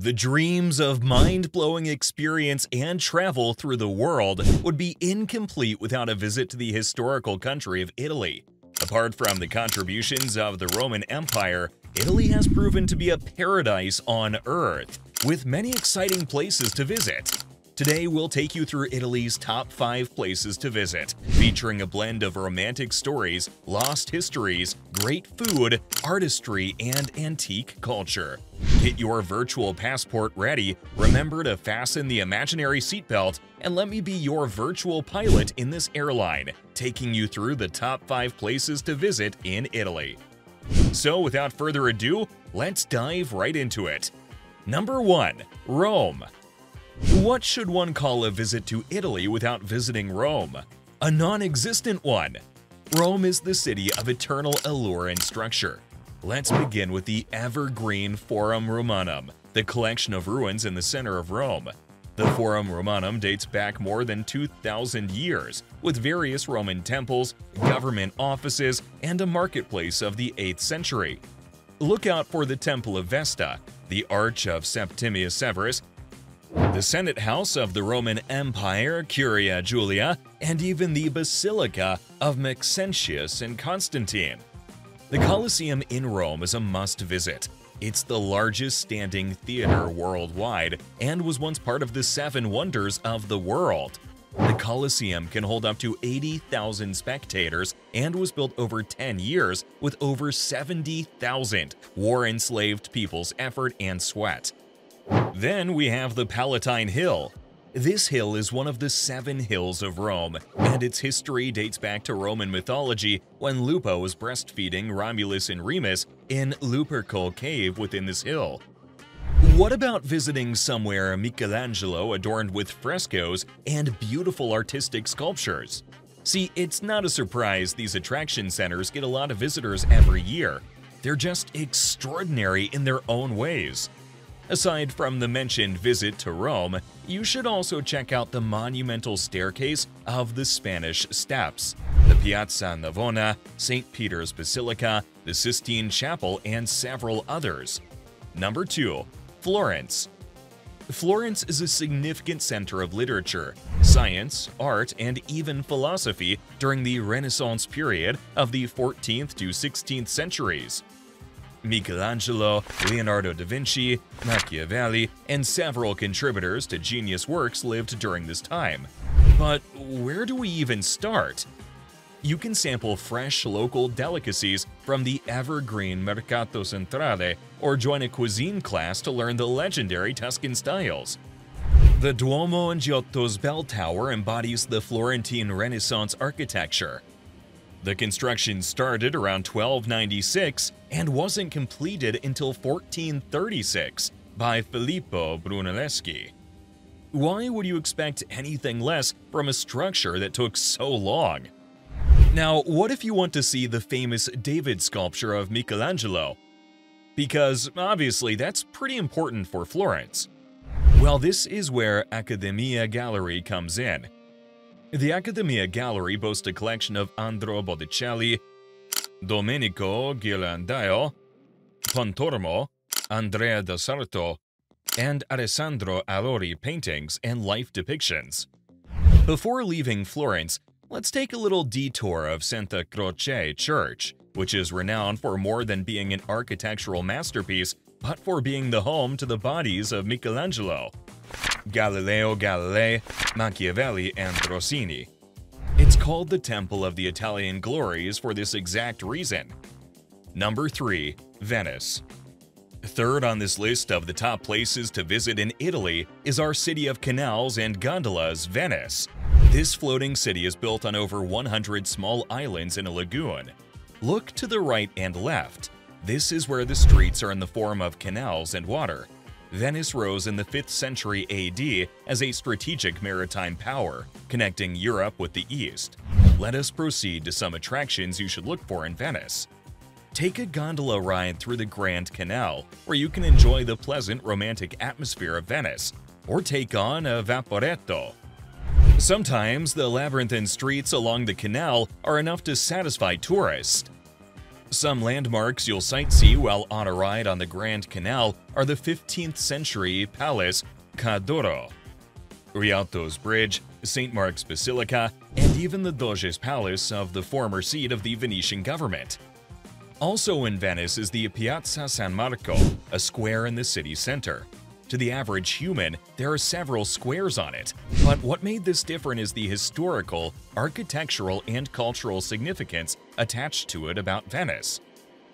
The dreams of mind-blowing experience and travel through the world would be incomplete without a visit to the historical country of Italy. Apart from the contributions of the Roman Empire, Italy has proven to be a paradise on earth, with many exciting places to visit. Today, we'll take you through Italy's top 5 places to visit, featuring a blend of romantic stories, lost histories, great food, artistry, and antique culture. Get your virtual passport ready, remember to fasten the imaginary seatbelt, and let me be your virtual pilot in this airline, taking you through the top 5 places to visit in Italy. So without further ado, let's dive right into it. Number 1. Rome. What should one call a visit to Italy without visiting Rome? A non-existent one. Rome is the city of eternal allure and structure. Let's begin with the evergreen Forum Romanum, the collection of ruins in the center of Rome. The Forum Romanum dates back more than 2,000 years, with various Roman temples, government offices, and a marketplace of the 8th century. Look out for the Temple of Vesta, the Arch of Septimius Severus, the Senate House of the Roman Empire, Curia Julia, and even the Basilica of Maxentius and Constantine. The Colosseum in Rome is a must-visit. It's the largest standing theater worldwide and was once part of the 7 wonders of the world. The Colosseum can hold up to 80,000 spectators and was built over 10 years with over 70,000 war-enslaved people's effort and sweat. Then we have the Palatine Hill. This hill is one of the 7 hills of Rome, and its history dates back to Roman mythology when Lupa was breastfeeding Romulus and Remus in Lupercal Cave within this hill. What about visiting somewhere Michelangelo adorned with frescoes and beautiful artistic sculptures? See, it's not a surprise these attraction centers get a lot of visitors every year. They're just extraordinary in their own ways. Aside from the mentioned visit to Rome, you should also check out the monumental staircase of the Spanish Steps, the Piazza Navona, St. Peter's Basilica, the Sistine Chapel, and several others. Number 2. Florence. Florence is a significant center of literature, science, art, and even philosophy during the Renaissance period of the 14th to 16th centuries. Michelangelo, Leonardo da Vinci, Machiavelli, and several contributors to genius works lived during this time. But where do we even start? You can sample fresh local delicacies from the evergreen Mercato Centrale or join a cuisine class to learn the legendary Tuscan styles. The Duomo and Giotto's bell tower embodies the Florentine Renaissance architecture. The construction started around 1296 and wasn't completed until 1436 by Filippo Brunelleschi. Why would you expect anything less from a structure that took so long? Now, what if you want to see the famous David sculpture of Michelangelo? Because obviously that's pretty important for Florence. Well, this is where Accademia Gallery comes in. The Accademia Gallery boasts a collection of Sandro Botticelli, Domenico Ghirlandaio, Pontormo, Andrea da Sarto, and Alessandro Allori paintings and life depictions. Before leaving Florence, let's take a little detour of Santa Croce Church, which is renowned for more than being an architectural masterpiece, but for being the home to the bodies of Michelangelo, Galileo Galilei, Machiavelli, and Rossini. It's called the Temple of the Italian Glories for this exact reason. Number 3. Venice. Third on this list of the top places to visit in Italy is our city of canals and gondolas, Venice. This floating city is built on over 100 small islands in a lagoon. Look to the right and left. This is where the streets are in the form of canals and water. Venice rose in the 5th century AD as a strategic maritime power, connecting Europe with the East. Let us proceed to some attractions you should look for in Venice. Take a gondola ride through the Grand Canal, where you can enjoy the pleasant romantic atmosphere of Venice, or take on a vaporetto. Sometimes the labyrinthine streets along the canal are enough to satisfy tourists. Some landmarks you'll sightsee while on a ride on the Grand Canal are the 15th century Palace Cadoro, Rialto's Bridge, St. Mark's Basilica, and even the Doge's Palace of the former seat of the Venetian government. Also in Venice is the Piazza San Marco, a square in the city center. To the average human, there are several squares on it, but what made this different is the historical, architectural, and cultural significance attached to it about Venice.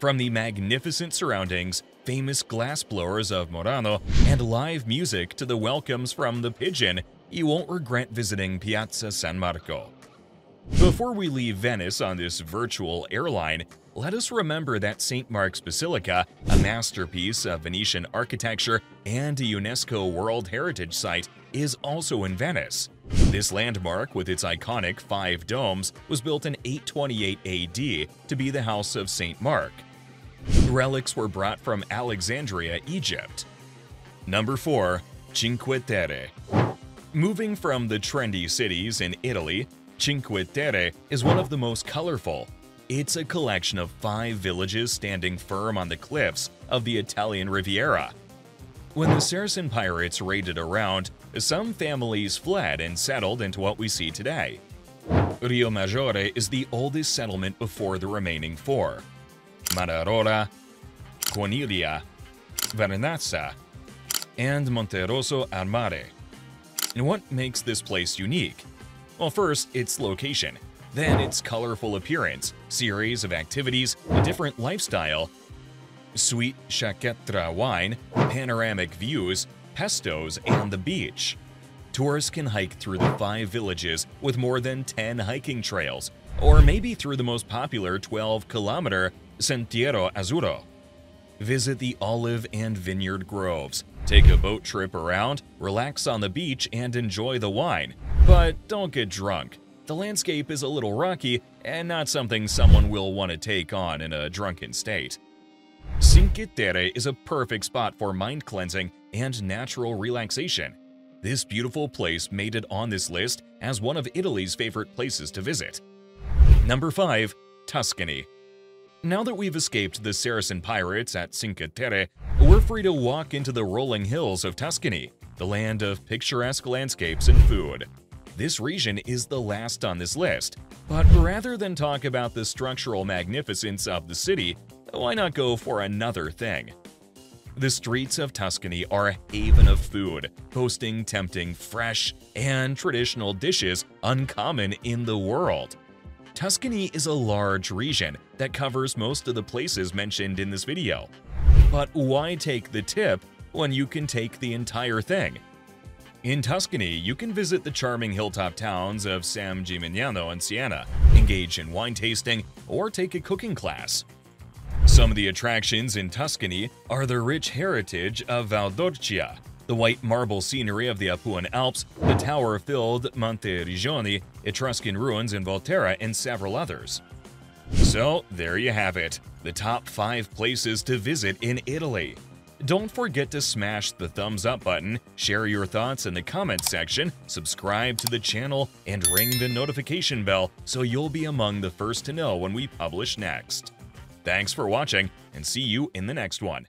From the magnificent surroundings, famous glassblowers of Murano, and live music to the welcomes from the pigeon, you won't regret visiting Piazza San Marco. Before we leave Venice on this virtual airline, let us remember that St. Mark's Basilica, a masterpiece of Venetian architecture and a UNESCO World Heritage Site, is also in Venice. This landmark, with its iconic 5 domes, was built in 828 AD to be the House of St. Mark. Relics were brought from Alexandria, Egypt. Number 4. Cinque Terre. Moving from the trendy cities in Italy, Cinque Terre is one of the most colorful. It's a collection of 5 villages standing firm on the cliffs of the Italian Riviera. When the Saracen pirates raided around, some families fled and settled into what we see today. Rio Maggiore is the oldest settlement before the remaining 4. Mararora, Corniglia, Vernazza, and Monterosso al Mare. And what makes this place unique? Well, first, its location. Then its colorful appearance, series of activities, a different lifestyle, sweet Chaquetra wine, panoramic views, pestos, and the beach. Tourists can hike through the 5 villages with more than 10 hiking trails, or maybe through the most popular 12-kilometer Sentiero Azzurro. Visit the olive and vineyard groves, take a boat trip around, relax on the beach, and enjoy the wine. But don't get drunk. The landscape is a little rocky and not something someone will want to take on in a drunken state. Cinque Terre is a perfect spot for mind cleansing and natural relaxation. This beautiful place made it on this list as one of Italy's favorite places to visit. Number 5. Tuscany. Now that we've escaped the Saracen pirates at Cinque Terre, we're free to walk into the rolling hills of Tuscany, the land of picturesque landscapes and food. This region is the last on this list, but rather than talk about the structural magnificence of the city, why not go for another thing? The streets of Tuscany are a haven of food, boasting tempting fresh and traditional dishes uncommon in the world. Tuscany is a large region that covers most of the places mentioned in this video. But why take the tip when you can take the entire thing? In Tuscany, you can visit the charming hilltop towns of San Gimignano and Siena, engage in wine tasting, or take a cooking class. Some of the attractions in Tuscany are the rich heritage of Valdorcia, the white marble scenery of the Apuan Alps, the tower-filled Monte Rigioni, Etruscan ruins in Volterra, and several others. So there you have it, the top 5 places to visit in Italy. Don't forget to smash the thumbs up button, share your thoughts in the comments section, subscribe to the channel, and ring the notification bell so you'll be among the first to know when we publish next. Thanks for watching, and see you in the next one.